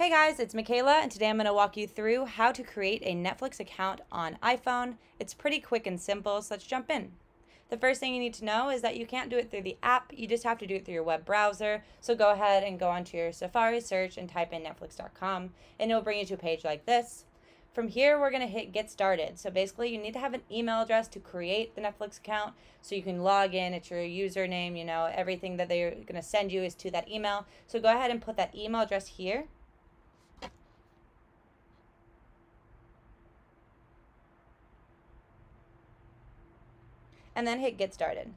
Hey guys, it's Michaela, and today I'm going to walk you through how to create a Netflix account on iPhone. It's pretty quick and simple, so let's jump in. The first thing you need to know is that you can't do it through the app, you just have to do it through your web browser. So go ahead and go onto your Safari search and type in netflix.com, and it'll bring you to a page like this. From here, we're going to hit get started. So basically, you need to have an email address to create the Netflix account so you can log in. It's your username, you know, everything that they're going to send you is to that email. So go ahead and put that email address here. And then hit get started.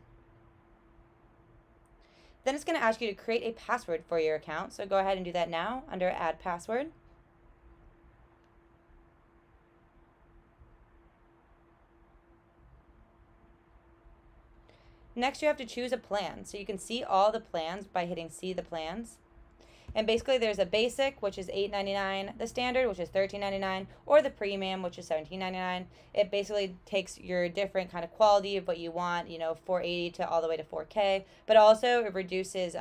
Then it's going to ask you to create a password for your account. So go ahead and do that now under add password. Next, you have to choose a plan. So you can see all the plans by hitting see the plans. And basically there's a basic, which is $8.99, the standard, which is $13.99, or the premium, which is $17.99. It basically takes your different kind of quality of what you want, you know, 480 to all the way to 4K, but also it reduces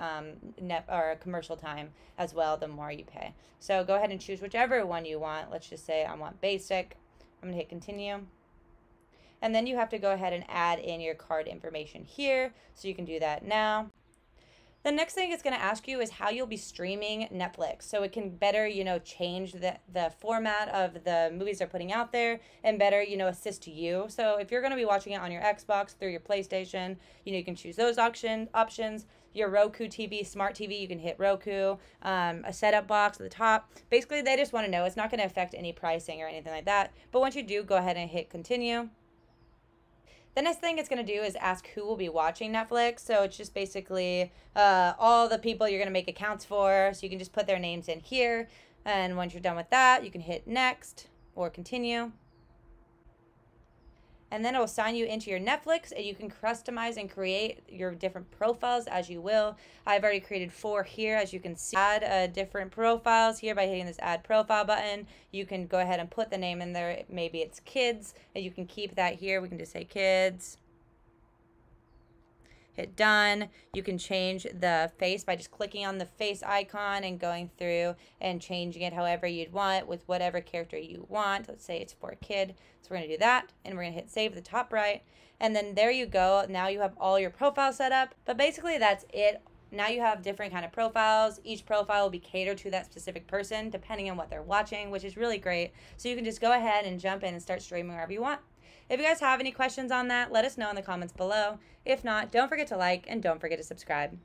commercial time as well, the more you pay. So go ahead and choose whichever one you want. Let's just say I want basic. I'm gonna hit continue. And then you have to go ahead and add in your card information here. So you can do that now. The next thing it's going to ask you is how you'll be streaming Netflix. So it can better, you know, change the format of the movies they're putting out there and better, you know, assist you. So if you're going to be watching it on your Xbox through your PlayStation, you know, you can choose those options. Your Roku TV, smart TV, you can hit Roku, a setup box at the top. Basically, they just want to know. It's not going to affect any pricing or anything like that. But once you do, go ahead and hit continue. The next thing it's going to do is ask who will be watching Netflix. So it's just basically all the people you're going to make accounts for. So you can just put their names in here. And once you're done with that, you can hit next or continue. And then it will sign you into your Netflix, and you can customize and create your different profiles as you will. I've already created 4 here, as you can see. Add different profiles here by hitting this add profile button. You can go ahead and put the name in there. Maybe it's kids, and you can keep that here. We can just say kids. Hit done. You can change the face by just clicking on the face icon and going through and changing it however you'd want with whatever character you want. Let's say it's for a kid. So we're going to do that, and we're going to hit save the top right. And then there you go. Now you have all your profiles set up, but basically that's it. Now you have different kind of profiles. Each profile will be catered to that specific person depending on what they're watching, which is really great. So you can just go ahead and jump in and start streaming wherever you want. If you guys have any questions on that, let us know in the comments below. If not, don't forget to like and don't forget to subscribe.